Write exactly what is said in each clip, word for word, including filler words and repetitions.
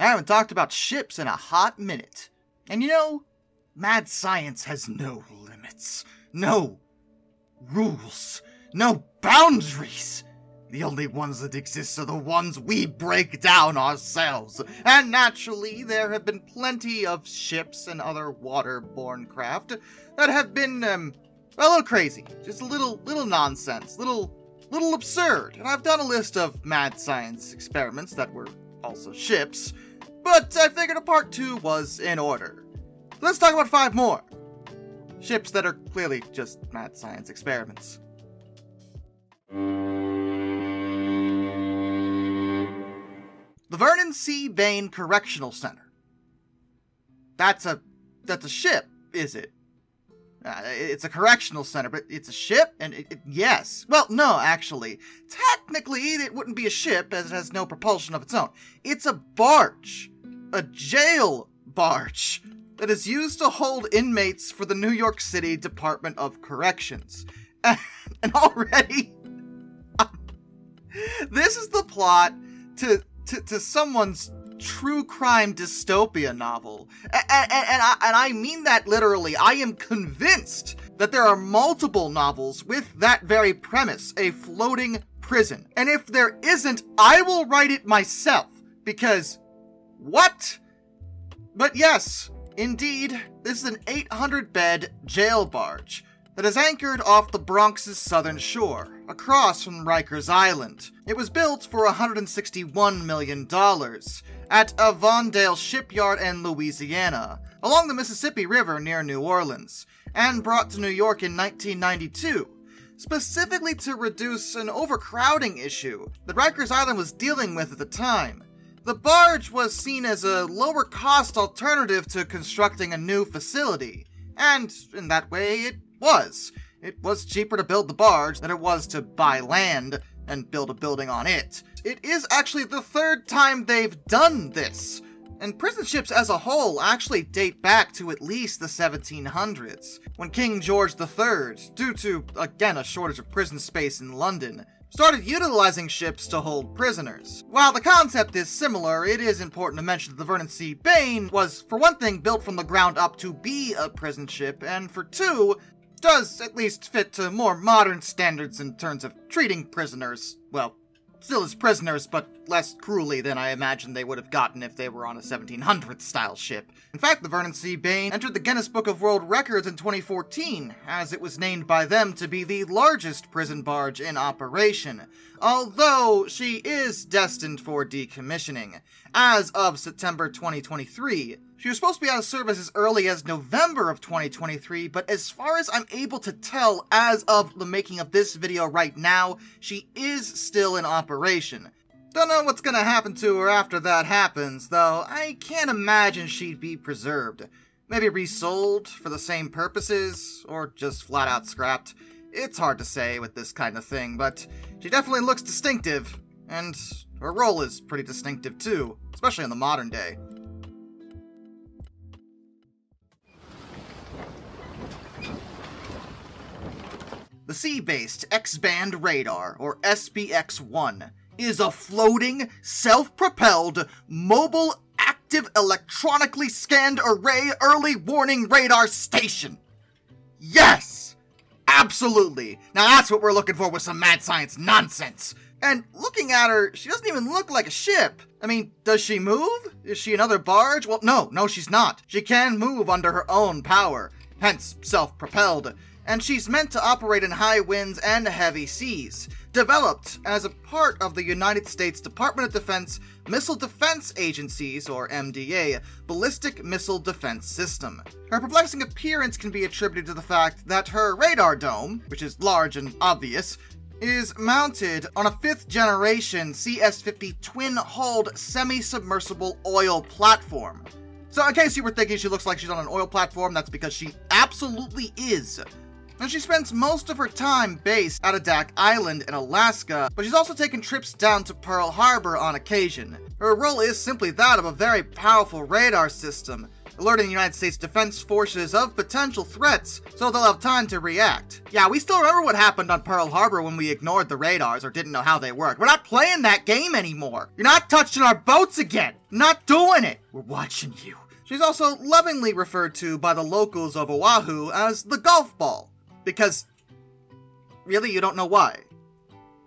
I haven't talked about ships in a hot minute. And you know, mad science has no limits, no rules, no boundaries. The only ones that exist are the ones we break down ourselves. And naturally, there have been plenty of ships and other waterborne craft that have been, um, a little crazy. Just a little, little nonsense, little, little absurd. And I've done a list of mad science experiments that were also ships, but I figured a part two was in order. Let's talk about five more. Ships that are clearly just mad science experiments. The Vernon C. Bain Correctional Center. That's a, that's a ship, is it? Uh, it's a correctional center, but it's a ship? And it, it, yes. Well, no, actually. Technically, it wouldn't be a ship, as it has no propulsion of its own. It's a barge. A jail barge that is used to hold inmates for the New York City Department of Corrections. And, and already... Uh, this is the plot to... To, to someone's true crime dystopia novel. And, and, and, I, and I mean that literally. I am convinced that there are multiple novels with that very premise, a floating prison. And if there isn't, I will write it myself. Because, what? But yes, indeed, this is an eight hundred bed jail barge that is anchored off the Bronx's southern shore, across from Rikers Island. It was built for one hundred sixty-one million dollars at Avondale Shipyard in Louisiana, along the Mississippi River near New Orleans, and brought to New York in nineteen ninety-two, specifically to reduce an overcrowding issue that Rikers Island was dealing with at the time. The barge was seen as a lower-cost alternative to constructing a new facility, and in that way it was. It was cheaper to build the barge than it was to buy land and build a building on it. It is actually the third time they've done this, and prison ships as a whole actually date back to at least the seventeen hundreds, when King George the third, due to, again, a shortage of prison space in London, started utilizing ships to hold prisoners. While the concept is similar, it is important to mention that the Vernon C. Bain was, for one thing, built from the ground up to be a prison ship, and for two, does at least fit to more modern standards in terms of treating prisoners, well, still as prisoners, but less cruelly than I imagine they would have gotten if they were on a seventeen hundred style ship. In fact, the Vernon C. Bain entered the Guinness Book of World Records in twenty fourteen, as it was named by them to be the largest prison barge in operation, although she is destined for decommissioning. As of September twenty twenty-three, she was supposed to be out of service as early as November of twenty twenty-three, but as far as I'm able to tell as of the making of this video right now, she is still in operation. Don't know what's gonna happen to her after that happens, though. I can't imagine she'd be preserved. Maybe resold for the same purposes, or just flat out scrapped. It's hard to say with this kind of thing, but she definitely looks distinctive, and her role is pretty distinctive too, especially in the modern day. The Sea-based X-band Radar, or S B X one, is a floating, self-propelled, mobile, active, electronically scanned array early warning radar station. Yes! Absolutely! Now that's what we're looking for with some mad science nonsense. And looking at her, she doesn't even look like a ship. I mean, does she move? Is she another barge? Well, no, no she's not. She can move under her own power, hence self-propelled. And she's meant to operate in high winds and heavy seas. Developed as a part of the United States Department of Defense Missile Defense Agency's, or M D A, Ballistic Missile Defense System. Her perplexing appearance can be attributed to the fact that her radar dome, which is large and obvious, is mounted on a fifth generation C S fifty twin-hulled semi-submersible oil platform. So in case you were thinking she looks like she's on an oil platform, that's because she absolutely is. And she spends most of her time based at Adak Island in Alaska, but she's also taken trips down to Pearl Harbor on occasion. Her role is simply that of a very powerful radar system alerting the United States Defense Forces of potential threats so they'll have time to react. Yeah, we still remember what happened on Pearl Harbor when we ignored the radars or didn't know how they worked. We're not playing that game anymore. You're not touching our boats again. Not doing it. We're watching you. She's also lovingly referred to by the locals of Oahu as the golf ball, because really you don't know why.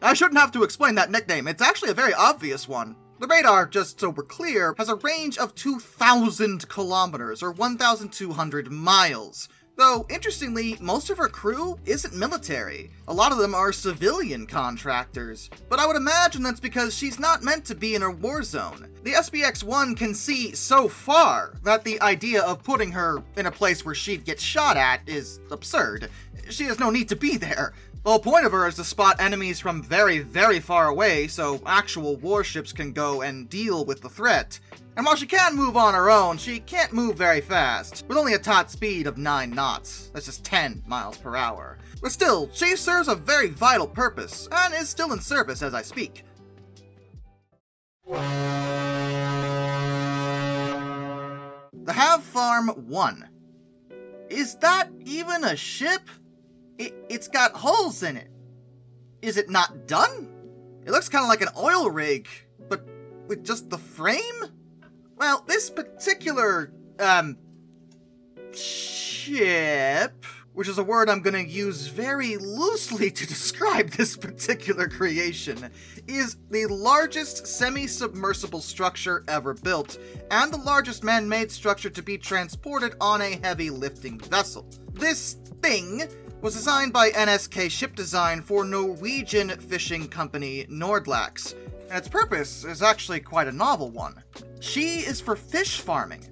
I shouldn't have to explain that nickname, it's actually a very obvious one. The radar, just so we're clear, has a range of two thousand kilometers, or one thousand two hundred miles. Though, interestingly, most of her crew isn't military. A lot of them are civilian contractors. But I would imagine that's because she's not meant to be in a war zone. The S B X one can see so far that the idea of putting her in a place where she'd get shot at is absurd. She has no need to be there. The whole point of her is to spot enemies from very, very far away so actual warships can go and deal with the threat. And while she can move on her own, she can't move very fast, with only a top speed of nine knots. That's just ten miles per hour. But still, she serves a very vital purpose, and is still in service as I speak. The HAVFARM one. Is that even a ship? It, it's got holes in it. Is it not done? It looks kind of like an oil rig, but with just the frame? Well, this particular, um, ship, which is a word I'm going to use very loosely to describe this particular creation, is the largest semi-submersible structure ever built, and the largest man-made structure to be transported on a heavy lifting vessel. This thing was designed by N S K Ship Design for Norwegian fishing company Nordlaks, and its purpose is actually quite a novel one. She is for fish farming,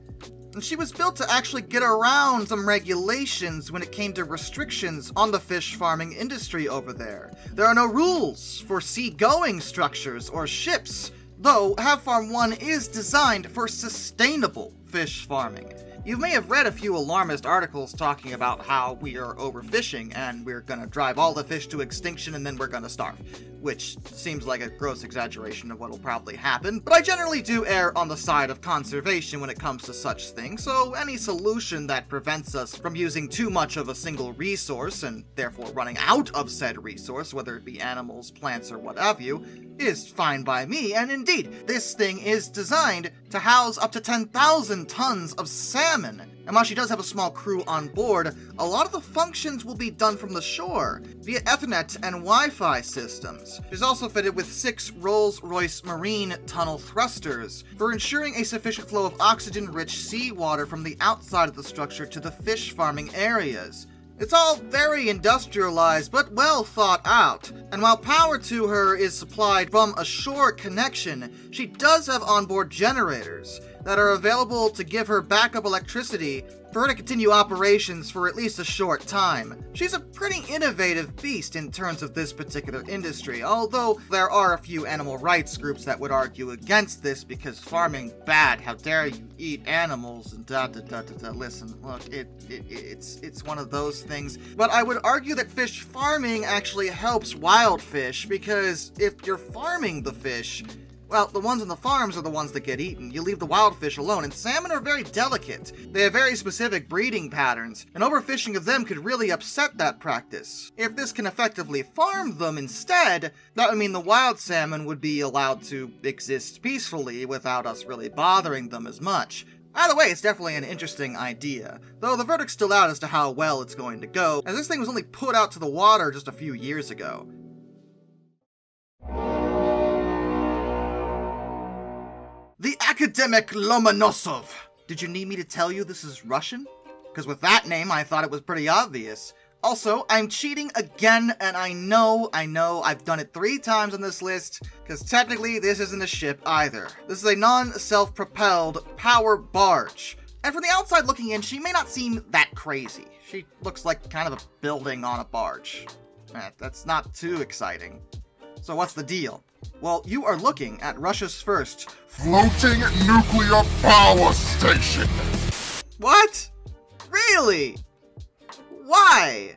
and she was built to actually get around some regulations when it came to restrictions on the fish farming industry over there. There are no rules for seagoing structures or ships, though HAVFARM one is designed for sustainable fish farming. You may have read a few alarmist articles talking about how we are overfishing and we're gonna drive all the fish to extinction and then we're gonna starve, which seems like a gross exaggeration of what'll probably happen, but I generally do err on the side of conservation when it comes to such things, so any solution that prevents us from using too much of a single resource and therefore running out of said resource, whether it be animals, plants, or what have you, is fine by me, and indeed, this thing is designed to house up to ten thousand tons of salmon. And while she does have a small crew on board, a lot of the functions will be done from the shore, via Ethernet and Wi-Fi systems. She's also fitted with six Rolls-Royce marine tunnel thrusters, for ensuring a sufficient flow of oxygen-rich seawater from the outside of the structure to the fish farming areas. It's all very industrialized, but well thought out, and while power to her is supplied from a shore connection, she does have onboard generators that are available to give her backup electricity for her to continue operations for at least a short time. She's a pretty innovative beast in terms of this particular industry, although there are a few animal rights groups that would argue against this because farming bad, how dare you eat animals, and da da da da da. Listen, look, it, it it's it's one of those things. But I would argue that fish farming actually helps wild fish, because if you're farming the fish, well, the ones on the farms are the ones that get eaten. You leave the wild fish alone, and salmon are very delicate. They have very specific breeding patterns, and overfishing of them could really upset that practice. If this can effectively farm them instead, that would mean the wild salmon would be allowed to exist peacefully without us really bothering them as much. Either way, it's definitely an interesting idea, though the verdict's still out as to how well it's going to go, as this thing was only put out to the water just a few years ago. The Akademik Lomonosov. Did you need me to tell you this is Russian? Because with that name, I thought it was pretty obvious. Also, I'm cheating again, and I know, I know, I've done it three times on this list, because technically this isn't a ship either. This is a non-self-propelled power barge. And from the outside looking in, she may not seem that crazy. She looks like kind of a building on a barge. Eh, that's not too exciting. So what's the deal? Well, you are looking at Russia's first floating nuclear power station. What? Really? Why?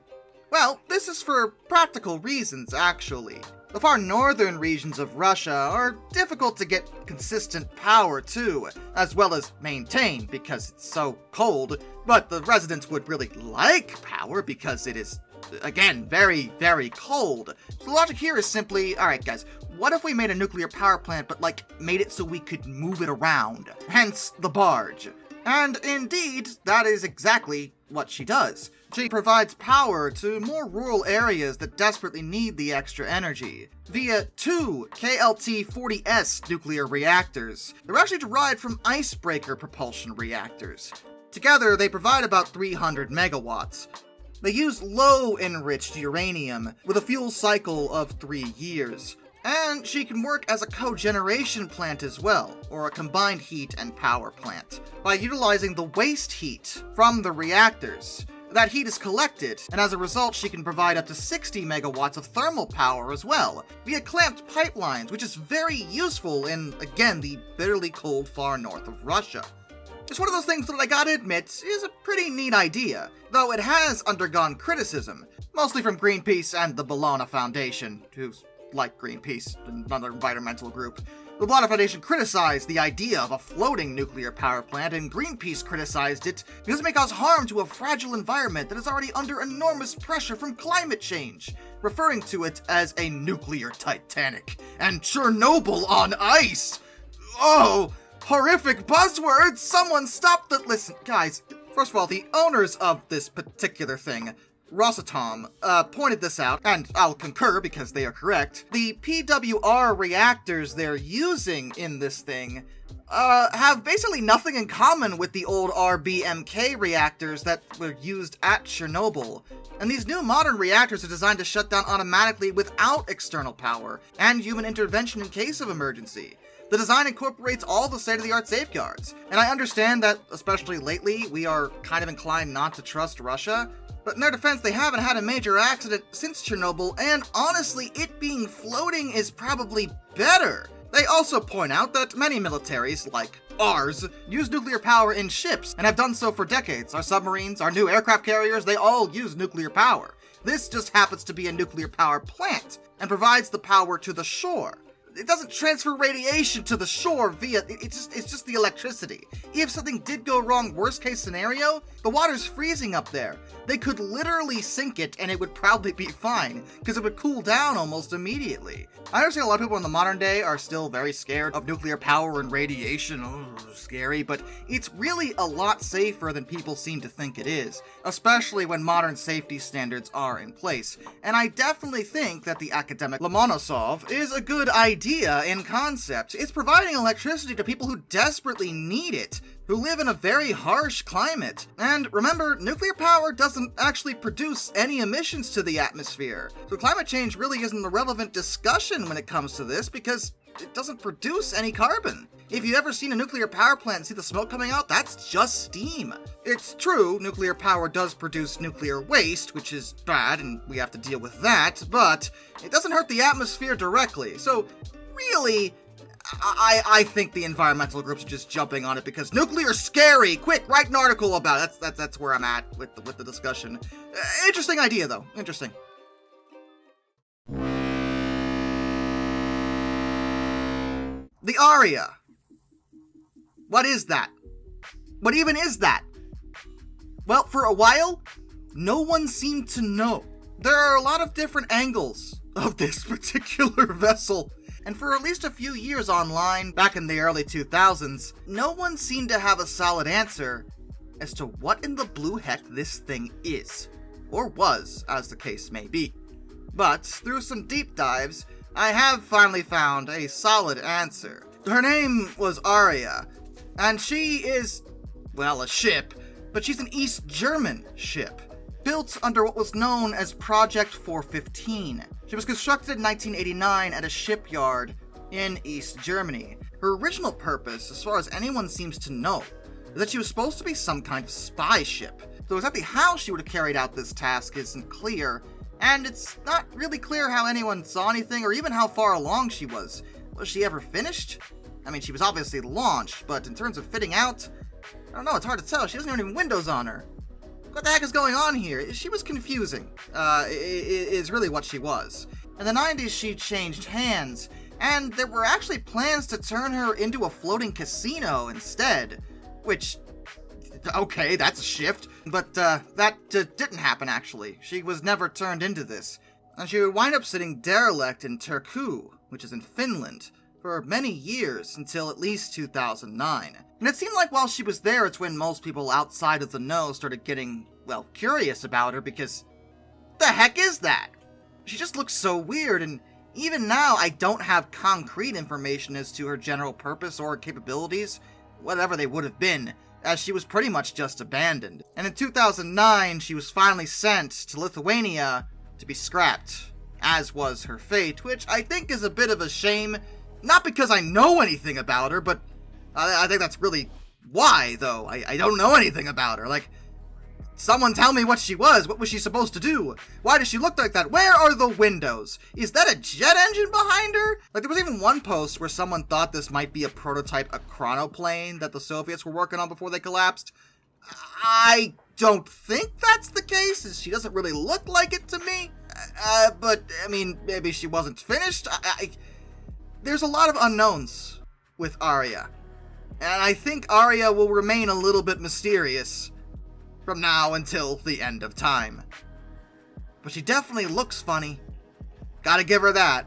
Well, this is for practical reasons, actually. The far northern regions of Russia are difficult to get consistent power to, as well as maintain because it's so cold, but the residents would really like power because it is, again, very, very cold. So the logic here is simply, alright guys, what if we made a nuclear power plant but, like, made it so we could move it around? Hence the barge. And indeed, that is exactly what she does. She provides power to more rural areas that desperately need the extra energy via two K L T forty S nuclear reactors. They're actually derived from icebreaker propulsion reactors. Together, they provide about three hundred megawatts. They use low-enriched uranium with a fuel cycle of three years. And she can work as a cogeneration plant as well, or a combined heat and power plant, by utilizing the waste heat from the reactors. That heat is collected, and as a result she can provide up to sixty megawatts of thermal power as well, via clamped pipelines, which is very useful in, again, the bitterly cold far north of Russia. It's one of those things that I gotta admit is a pretty neat idea, though it has undergone criticism, mostly from Greenpeace and the Bellona Foundation, who's like Greenpeace, another environmental group. The Bellona Foundation criticized the idea of a floating nuclear power plant, and Greenpeace criticized it because it may cause harm to a fragile environment that is already under enormous pressure from climate change, referring to it as a nuclear Titanic and Chernobyl on ice. Oh, horrific buzzwords! Someone stop the- listen, guys, first of all, the owners of this particular thing, Rosatom, uh, pointed this out, and I'll concur because they are correct. The P W R reactors they're using in this thing uh, have basically nothing in common with the old R B M K reactors that were used at Chernobyl. And these new modern reactors are designed to shut down automatically without external power and human intervention in case of emergency. The design incorporates all the state-of-the-art safeguards, and I understand that, especially lately, we are kind of inclined not to trust Russia. But in their defense, they haven't had a major accident since Chernobyl, and honestly, it being floating is probably better. They also point out that many militaries, like ours, use nuclear power in ships, and have done so for decades. Our submarines, our new aircraft carriers, they all use nuclear power. This just happens to be a nuclear power plant, and provides the power to the shore. It doesn't transfer radiation to the shore via, it's just, it's just the electricity. If something did go wrong, worst case scenario, the water's freezing up there. They could literally sink it and it would probably be fine, because it would cool down almost immediately. I understand a lot of people in the modern day are still very scared of nuclear power and radiation, oh, scary, but it's really a lot safer than people seem to think it is, especially when modern safety standards are in place. And I definitely think that the Akademik Lomonosov is a good idea. Idea in concept. It's providing electricity to people who desperately need it, who live in a very harsh climate. And remember, nuclear power doesn't actually produce any emissions to the atmosphere. So climate change really isn't a relevant discussion when it comes to this because it doesn't produce any carbon. If you've ever seen a nuclear power plant and see the smoke coming out, that's just steam. It's true, nuclear power does produce nuclear waste, which is bad and we have to deal with that, but it doesn't hurt the atmosphere directly. So really, I, I think the environmental groups are just jumping on it because nuclear's scary. Quick, write an article about it. That's, that's, that's where I'm at with the, with the discussion. Uh, interesting idea though, interesting. The Aeria. What is that? What even is that? Well, for a while, no one seemed to know. There are a lot of different angles of this particular vessel, and for at least a few years online, back in the early two thousands, no one seemed to have a solid answer as to what in the blue heck this thing is, or was, as the case may be. But through some deep dives, I have finally found a solid answer. Her name was Aeria, and she is, well, a ship, but she's an East German ship, built under what was known as Project four fifteen. She was constructed in nineteen eighty-nine at a shipyard in East Germany. Her original purpose, as far as anyone seems to know, is that she was supposed to be some kind of spy ship, though exactly how she would have carried out this task isn't clear. And it's not really clear how anyone saw anything or even how far along she was. Was she ever finished? I mean, she was obviously launched, but in terms of fitting out, I don't know, it's hard to tell. She doesn't have any windows on her. What the heck is going on here? She was confusing, uh, is really what she was. In the nineties, she changed hands, and there were actually plans to turn her into a floating casino instead, which, okay, that's a shift, but uh, that uh, didn't happen actually. She was never turned into this, and she would wind up sitting derelict in Turku, which is in Finland, for many years until at least two thousand nine. And it seemed like while she was there, it's when most people outside of the know started getting, well, curious about her, because the heck is that? She just looks so weird, and even now I don't have concrete information as to her general purpose or capabilities, whatever they would have been, as she was pretty much just abandoned. And in two thousand nine, she was finally sent to Lithuania to be scrapped, as was her fate, which I think is a bit of a shame, not because I know anything about her, but I, I think that's really why, though. I, I don't know anything about her. Like, someone tell me what she was. What was she supposed to do? Why does she look like that? Where are the windows? Is that a jet engine behind her? Like, there was even one post where someone thought this might be a prototype Akronoplane that the Soviets were working on before they collapsed. I don't think that's the case, as she doesn't really look like it to me. Uh, but, I mean, maybe she wasn't finished. I, I, there's a lot of unknowns with Aeria. And I think Aeria will remain a little bit mysterious from now until the end of time. But she definitely looks funny. Gotta give her that.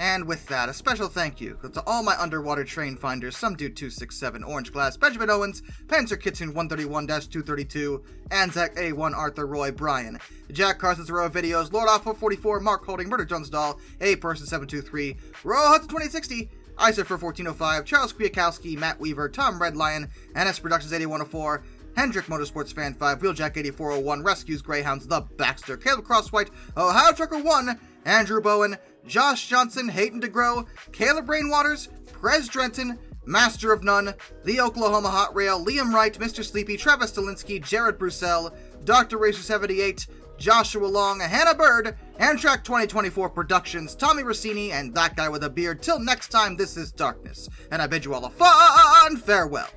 And with that, a special thank you to all my underwater train finders, Some Dude two six seven, Orange Glass, Benjamin Owens, Panzer Kitsune one thirty-one dash two thirty-two, Anzac A one, Arthur Roy, Brian, Jack Carson's Row of Videos, Lord Off four forty-four, Mark Holding, Murder Jones Doll, A Person seven two three, Royal Hudson twenty sixty, Iser for fourteen oh five, Charles Kwiatkowski, Matt Weaver, Tom Red Lion, N S Productions eighty-one oh four, Hendrick Motorsports Fan five, Wheeljack eighty-four oh one, Rescues Greyhounds, The Baxter, Caleb Crosswhite, Ohio Trucker one, Andrew Bowen, Josh Johnson, Hayden DeGrow, Caleb Rainwaters, Prez Drenton, Master of None, The Oklahoma Hot Rail, Liam Wright, Mister Sleepy, Travis Dolinsky, Jared Brussell, Doctor Racer seventy-eight, Joshua Long, Hannah Bird, Amtrak twenty twenty-four Productions, Tommy Rossini, and That Guy with a Beard. Till next time, this is Darkness, and I bid you all a fond farewell.